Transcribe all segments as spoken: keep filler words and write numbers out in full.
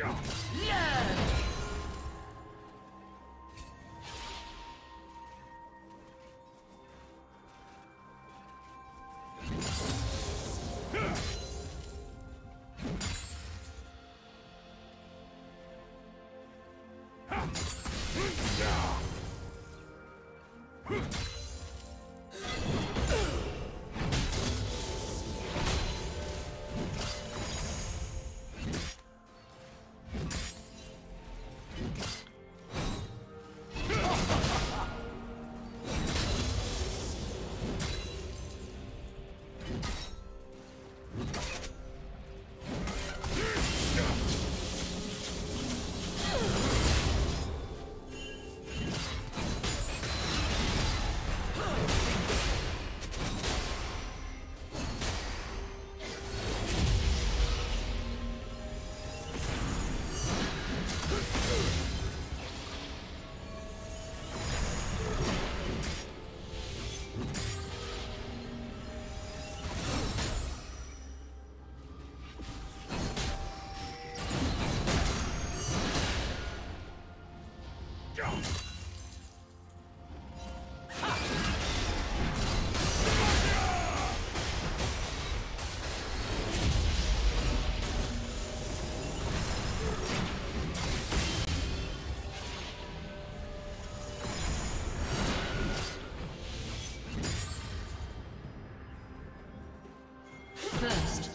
First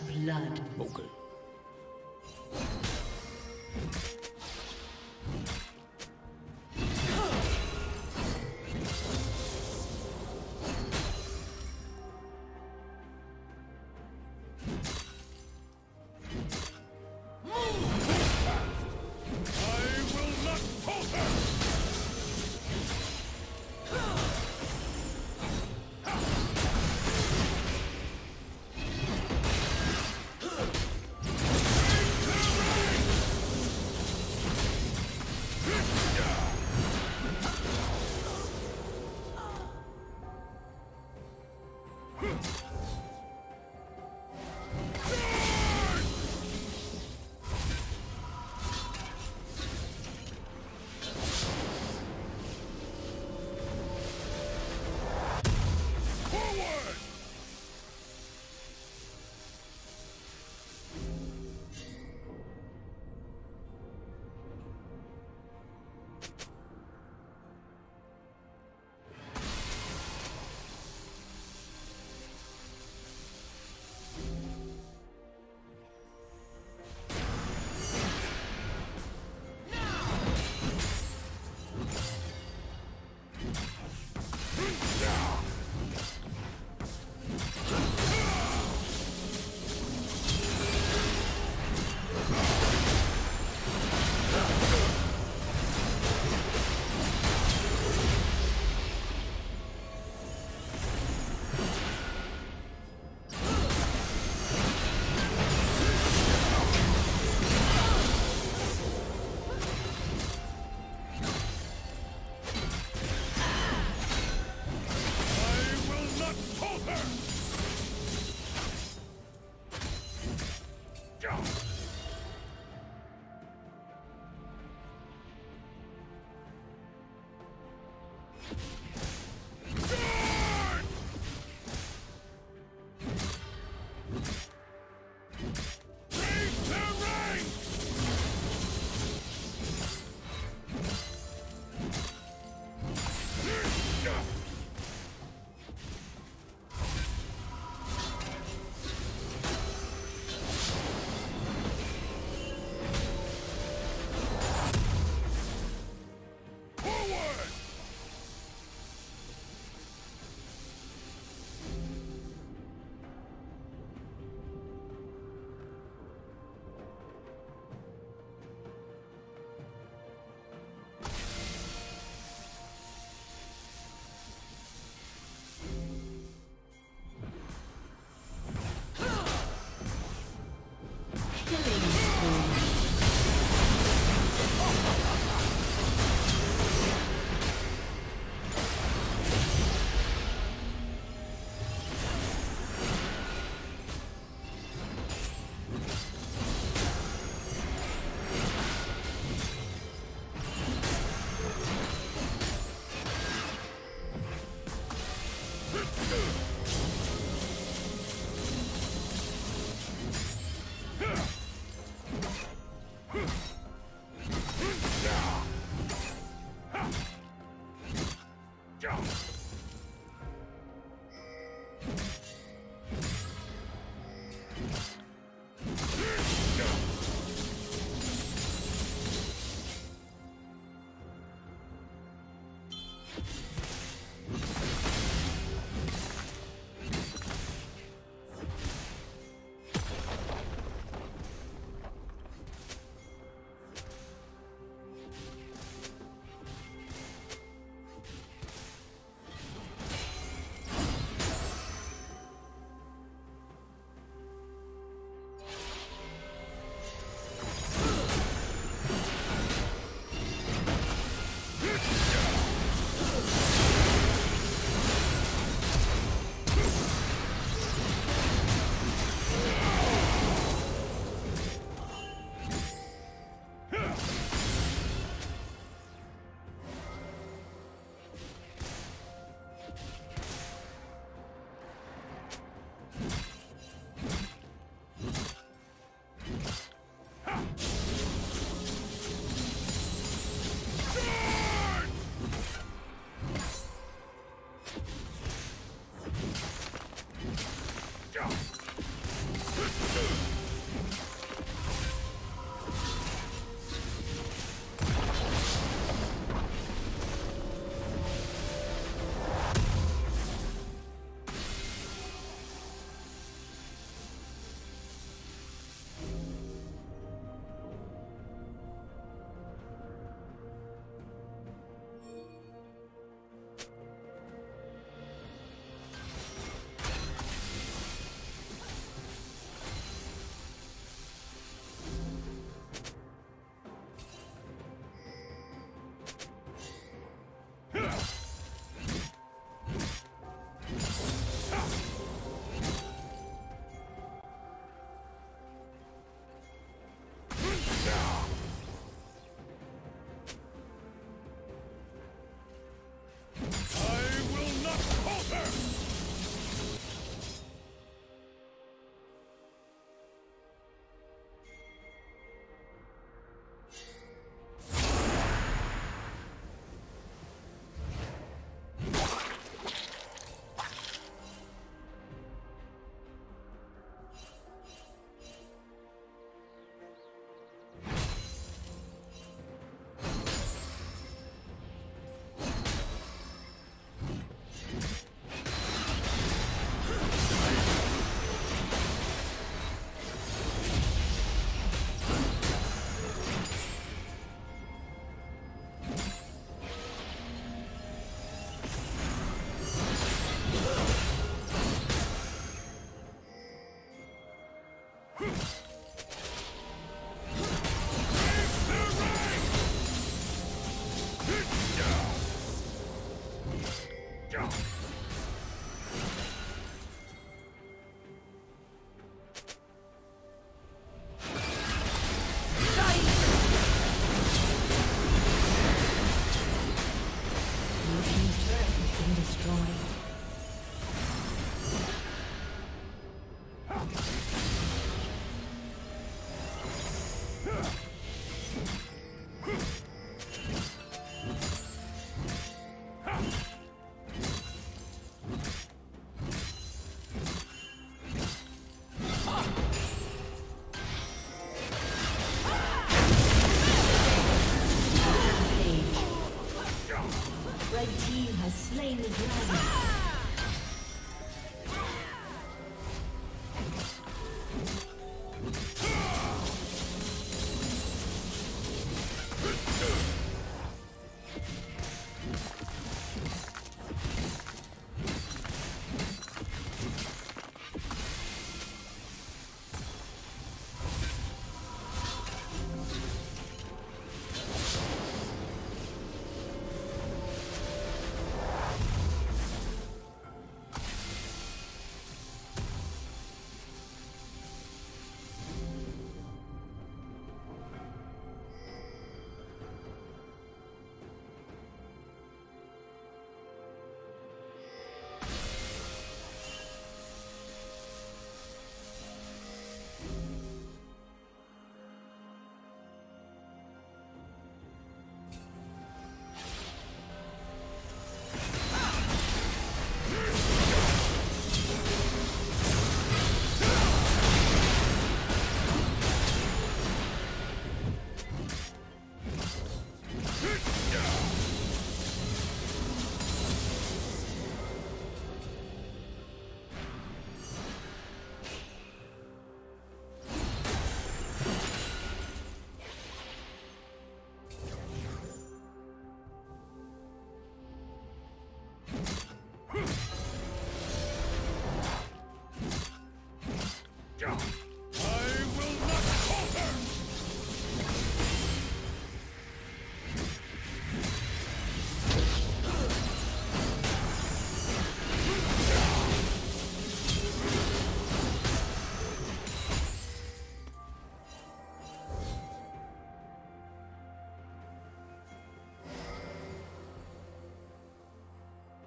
blood. Okay.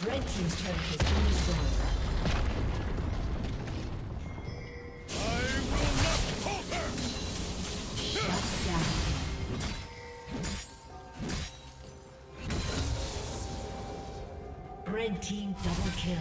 Red team double kill.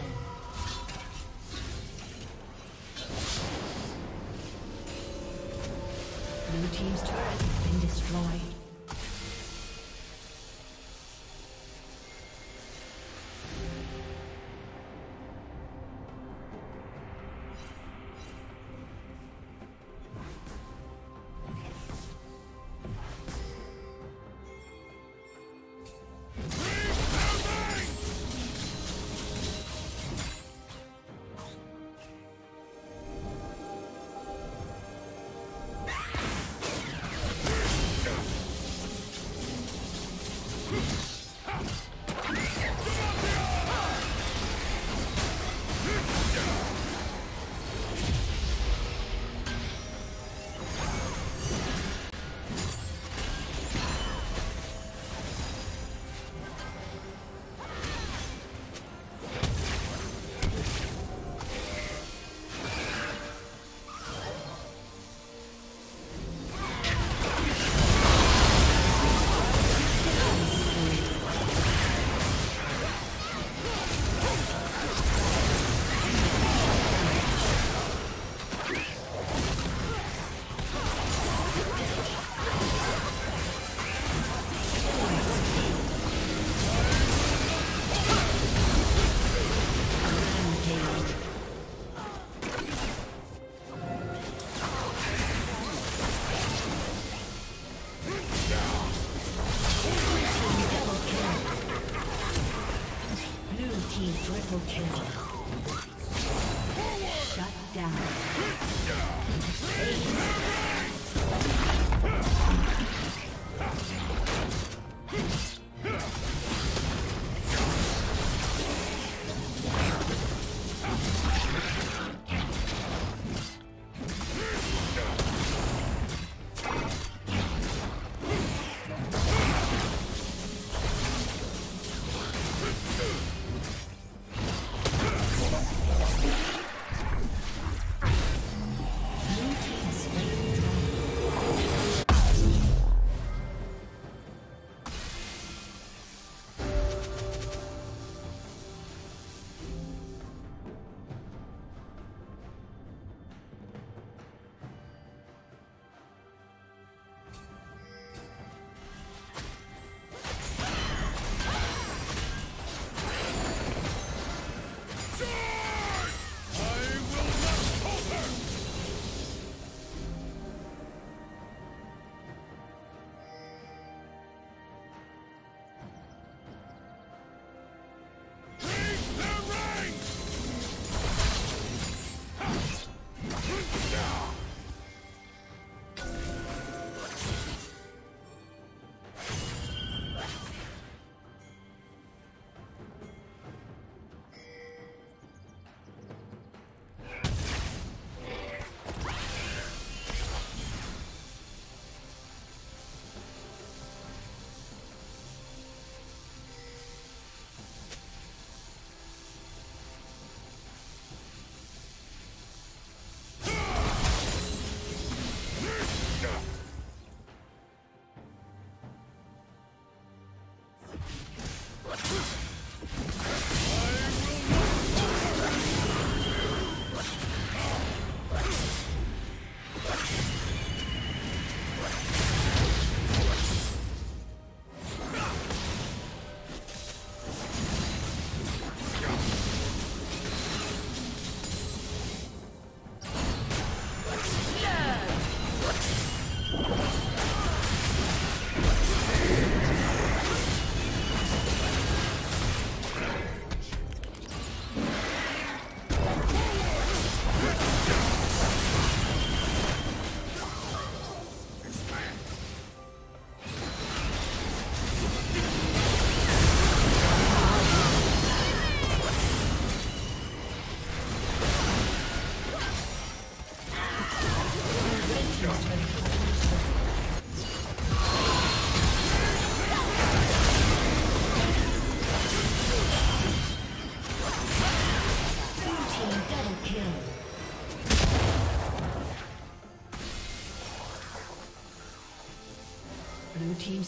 Blue team's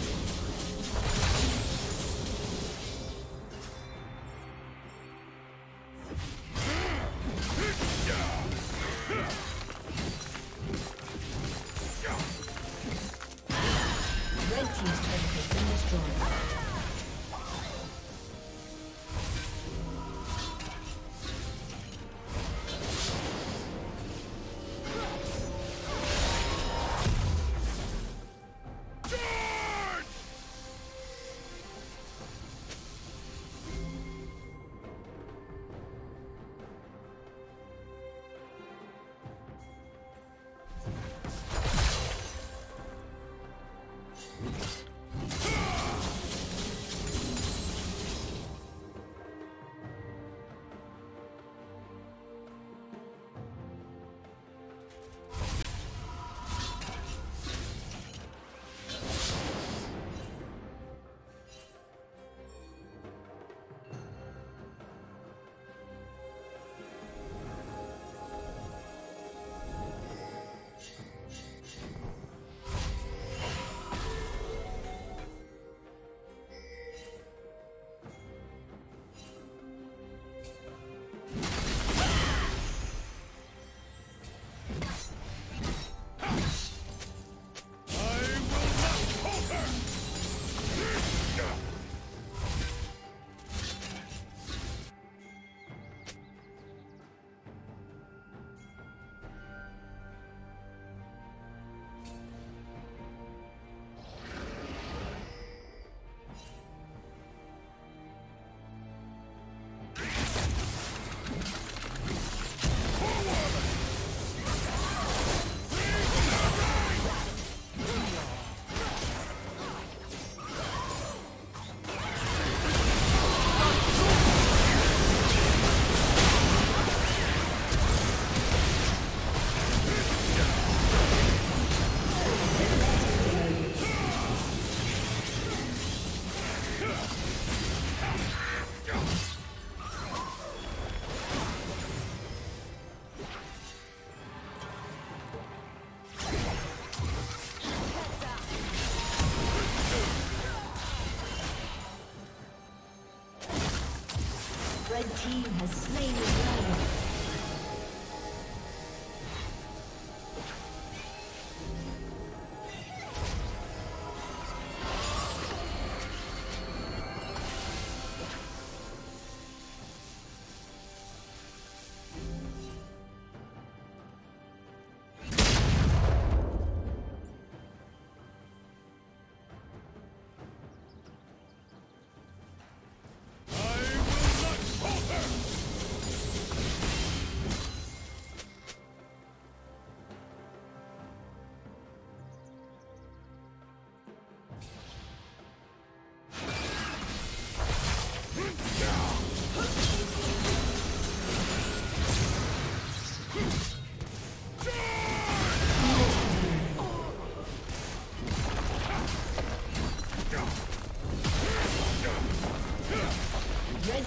The team has slain the dragon.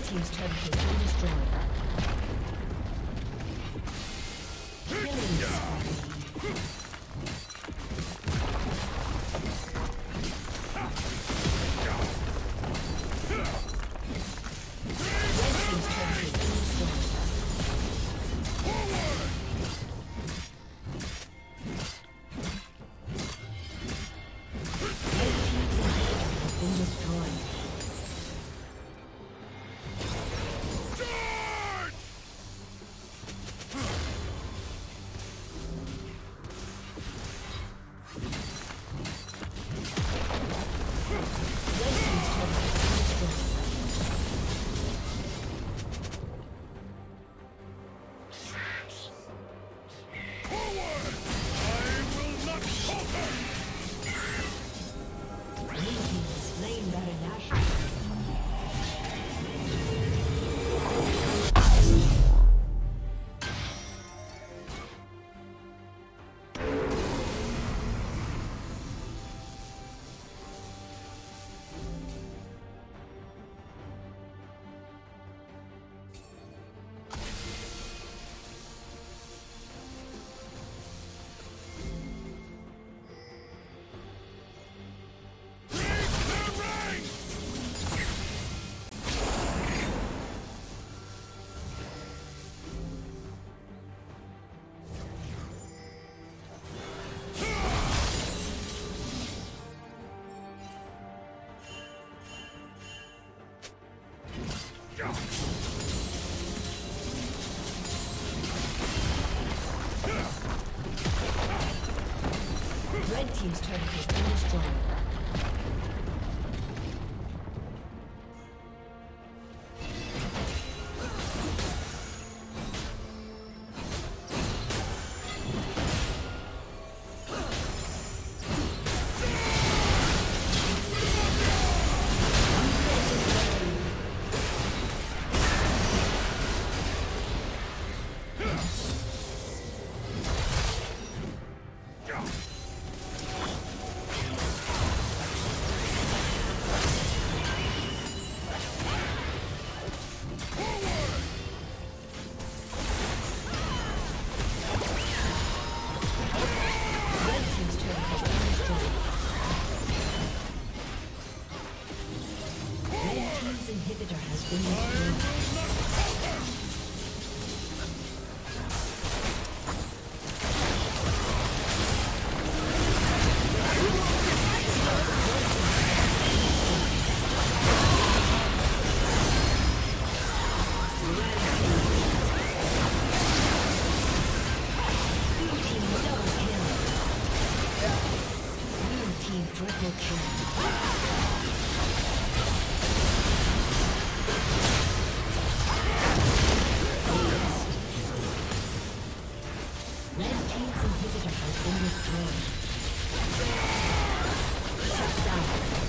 Team's turret has been destroyed. Killing spree. Red team's turret has been destroyed. team's turret has been destroyed. Inhibitor has been destroyed. Shut down.